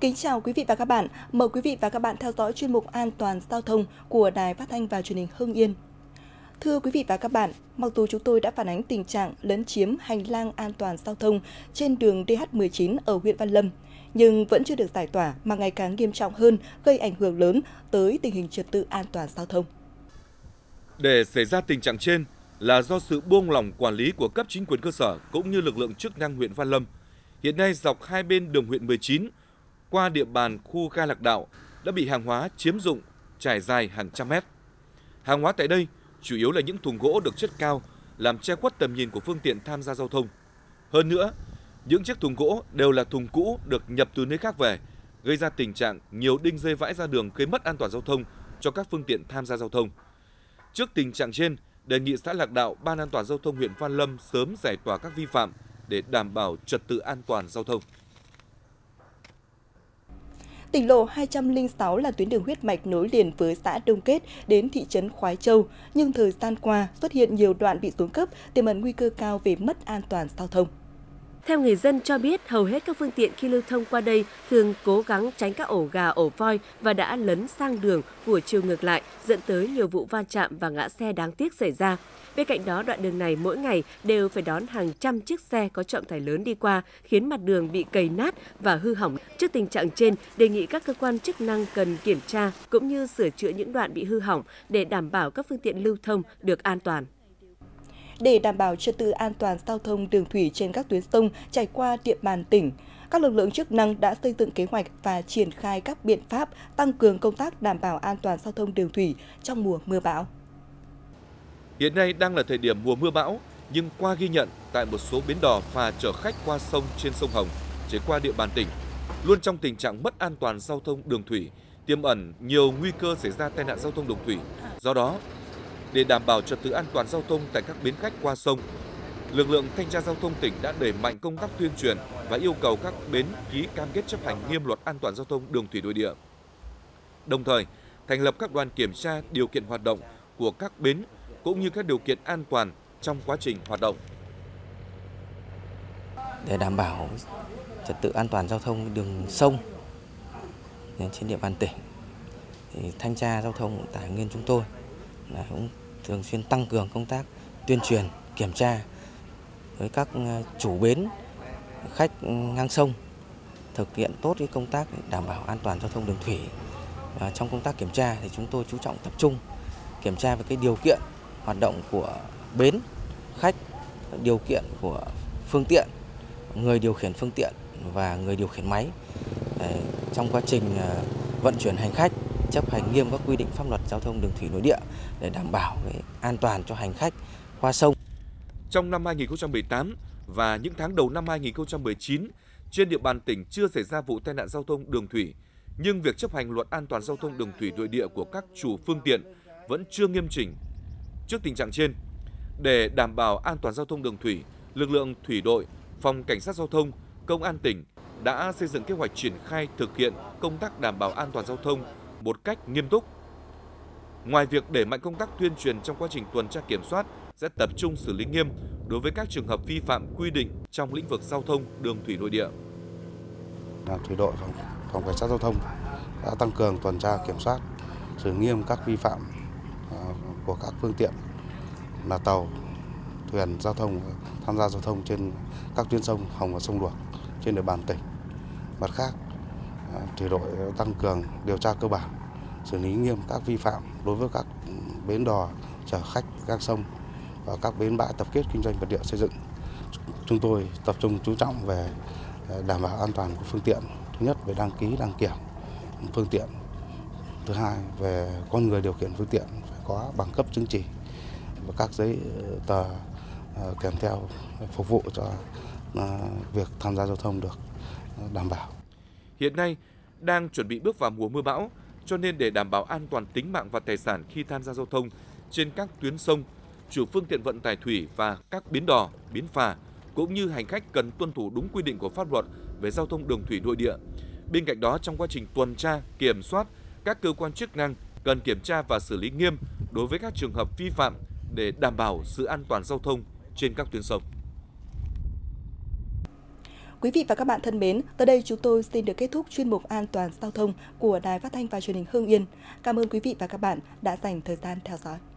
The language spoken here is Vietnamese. Kính chào quý vị và các bạn. Mời quý vị và các bạn theo dõi chuyên mục An toàn giao thông của Đài Phát thanh và truyền hình Hưng Yên. Thưa quý vị và các bạn, mặc dù chúng tôi đã phản ánh tình trạng lấn chiếm hành lang an toàn giao thông trên đường DH19 ở huyện Văn Lâm, nhưng vẫn chưa được giải tỏa mà ngày càng nghiêm trọng hơn, gây ảnh hưởng lớn tới tình hình trật tự an toàn giao thông. Để xảy ra tình trạng trên là do sự buông lỏng quản lý của cấp chính quyền cơ sở cũng như lực lượng chức năng huyện Văn Lâm. Hiện nay dọc hai bên đường huyện 19 qua địa bàn khu ga Lạc Đạo đã bị hàng hóa chiếm dụng trải dài hàng trăm mét. Hàng hóa tại đây chủ yếu là những thùng gỗ được chất cao làm che khuất tầm nhìn của phương tiện tham gia giao thông. Hơn nữa, những chiếc thùng gỗ đều là thùng cũ được nhập từ nơi khác về, gây ra tình trạng nhiều đinh dây vãi ra đường gây mất an toàn giao thông cho các phương tiện tham gia giao thông. Trước tình trạng trên, đề nghị xã Lạc Đạo, Ban An toàn giao thông huyện Văn Lâm sớm giải tỏa các vi phạm để đảm bảo trật tự an toàn giao thông. Tỉnh lộ 206 là tuyến đường huyết mạch nối liền với xã Đông Kết đến thị trấn Khoái Châu, nhưng thời gian qua xuất hiện nhiều đoạn bị xuống cấp, tiềm ẩn nguy cơ cao về mất an toàn giao thông. Theo người dân cho biết, hầu hết các phương tiện khi lưu thông qua đây thường cố gắng tránh các ổ gà, ổ voi và đã lấn sang đường của chiều ngược lại, dẫn tới nhiều vụ va chạm và ngã xe đáng tiếc xảy ra. Bên cạnh đó, đoạn đường này mỗi ngày đều phải đón hàng trăm chiếc xe có trọng tải lớn đi qua, khiến mặt đường bị cầy nát và hư hỏng. Trước tình trạng trên, đề nghị các cơ quan chức năng cần kiểm tra cũng như sửa chữa những đoạn bị hư hỏng để đảm bảo các phương tiện lưu thông được an toàn. Để đảm bảo trật tự an toàn giao thông đường thủy trên các tuyến sông chảy qua địa bàn tỉnh, các lực lượng chức năng đã xây dựng kế hoạch và triển khai các biện pháp tăng cường công tác đảm bảo an toàn giao thông đường thủy trong mùa mưa bão. Hiện nay đang là thời điểm mùa mưa bão, nhưng qua ghi nhận tại một số bến đò phà chở khách qua sông trên sông Hồng chảy qua địa bàn tỉnh, luôn trong tình trạng mất an toàn giao thông đường thủy, tiềm ẩn nhiều nguy cơ xảy ra tai nạn giao thông đường thủy. Do đó, để đảm bảo trật tự an toàn giao thông tại các bến khách qua sông, lực lượng thanh tra giao thông tỉnh đã đẩy mạnh công tác tuyên truyền và yêu cầu các bến ký cam kết chấp hành nghiêm luật an toàn giao thông đường thủy nội địa. Đồng thời, thành lập các đoàn kiểm tra điều kiện hoạt động của các bến cũng như các điều kiện an toàn trong quá trình hoạt động. Để đảm bảo trật tự an toàn giao thông đường sông trên địa bàn tỉnh, thì thanh tra giao thông tại Hưng Yên chúng tôi cũng thường xuyên tăng cường công tác tuyên truyền, kiểm tra với các chủ bến, khách ngang sông thực hiện tốt cái công tác đảm bảo an toàn giao thông đường thủy. Và trong công tác kiểm tra thì chúng tôi chú trọng tập trung kiểm tra về cái điều kiện hoạt động của bến, khách, điều kiện của phương tiện, người điều khiển phương tiện và người điều khiển máy trong quá trình vận chuyển hành khách, chấp hành nghiêm các quy định pháp luật giao thông đường thủy nội địa để đảm bảo an toàn cho hành khách qua sông. Trong năm 2018 và những tháng đầu năm 2019, trên địa bàn tỉnh chưa xảy ra vụ tai nạn giao thông đường thủy, nhưng việc chấp hành luật an toàn giao thông đường thủy nội địa của các chủ phương tiện vẫn chưa nghiêm chỉnh. Trước tình trạng trên, để đảm bảo an toàn giao thông đường thủy, lực lượng thủy đội, phòng cảnh sát giao thông, công an tỉnh đã xây dựng kế hoạch triển khai thực hiện công tác đảm bảo an toàn giao thông một cách nghiêm túc. Ngoài việc đẩy mạnh công tác tuyên truyền trong quá trình tuần tra kiểm soát, sẽ tập trung xử lý nghiêm đối với các trường hợp vi phạm quy định trong lĩnh vực giao thông đường thủy nội địa. Thủy đội, phòng cảnh sát giao thông đã tăng cường tuần tra kiểm soát, xử lý nghiêm các vi phạm của các phương tiện là tàu, thuyền giao thông tham gia giao thông trên các tuyến sông Hồng và sông Luộc trên địa bàn tỉnh. Mặt khác, thủy đội tăng cường điều tra cơ bản, xử lý nghiêm các vi phạm đối với các bến đò chở khách ngang sông và các bến bãi tập kết kinh doanh vật liệu xây dựng. Chúng tôi tập trung chú trọng về đảm bảo an toàn của phương tiện, thứ nhất về đăng ký đăng kiểm phương tiện, thứ hai về con người điều khiển phương tiện phải có bằng cấp chứng chỉ và các giấy tờ kèm theo phục vụ cho việc tham gia giao thông được đảm bảo. Hiện nay đang chuẩn bị bước vào mùa mưa bão, cho nên để đảm bảo an toàn tính mạng và tài sản khi tham gia giao thông trên các tuyến sông, chủ phương tiện vận tải thủy và các bến đò, bến phà cũng như hành khách cần tuân thủ đúng quy định của pháp luật về giao thông đường thủy nội địa. Bên cạnh đó, trong quá trình tuần tra, kiểm soát, các cơ quan chức năng cần kiểm tra và xử lý nghiêm đối với các trường hợp vi phạm để đảm bảo sự an toàn giao thông trên các tuyến sông. Quý vị và các bạn thân mến, tới đây chúng tôi xin được kết thúc chuyên mục An toàn giao thông của Đài Phát thanh và truyền hình Hưng Yên. Cảm ơn quý vị và các bạn đã dành thời gian theo dõi.